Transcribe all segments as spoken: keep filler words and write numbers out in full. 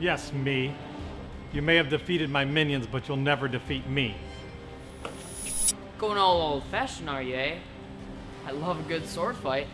Yes, me. You may have defeated my minions, but you'll never defeat me. Going all old-fashioned, are you, eh? I love a good sword fight.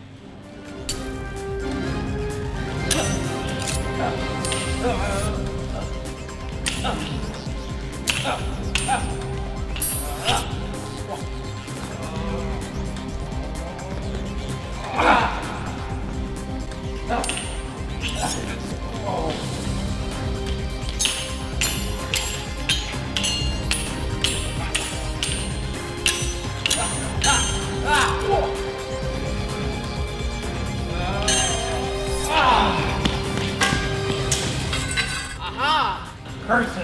Curses!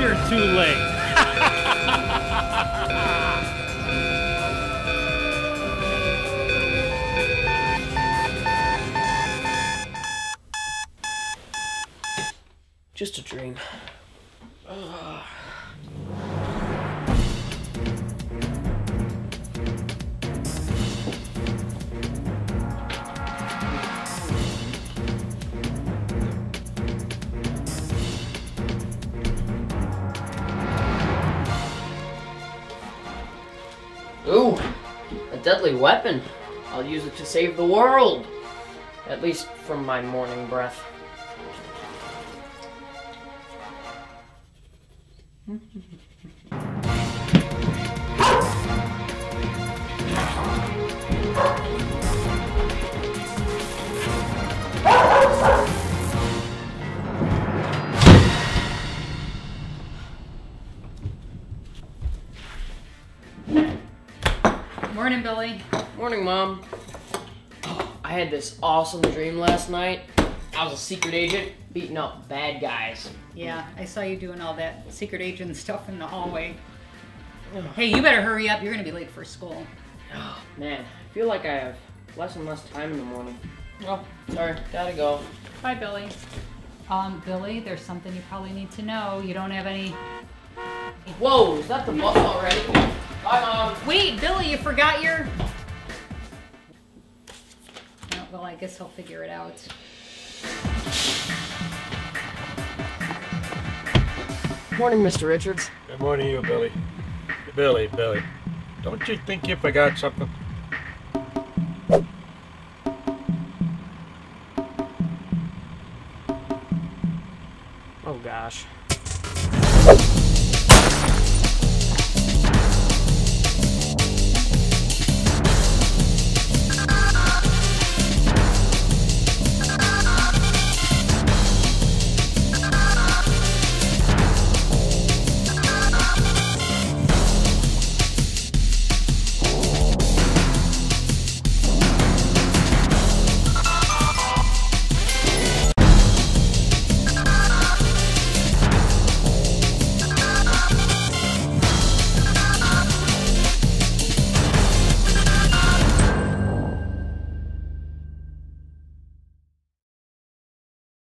You're too late. Just a dream. Ugh. Ooh, a deadly weapon. I'll use it to save the world. At least from my morning breath. Morning, Billy. Morning, Mom. Oh, I had this awesome dream last night. I was a secret agent beating up bad guys. Yeah, I saw you doing all that secret agent stuff in the hallway. Hey, you better hurry up. You're going to be late for school. Oh, man. I feel like I have less and less time in the morning. Oh, sorry. Gotta go. Bye, Billy. Um, Billy, there's something you probably need to know. You don't have any... Whoa, is that the bus already? Bye, Mom. Wait, Billy, you forgot your... Oh, well, I guess I'll figure it out. Morning, Mister Richards. Good morning, you, Billy. Billy, Billy, don't you think you forgot something? Oh, gosh.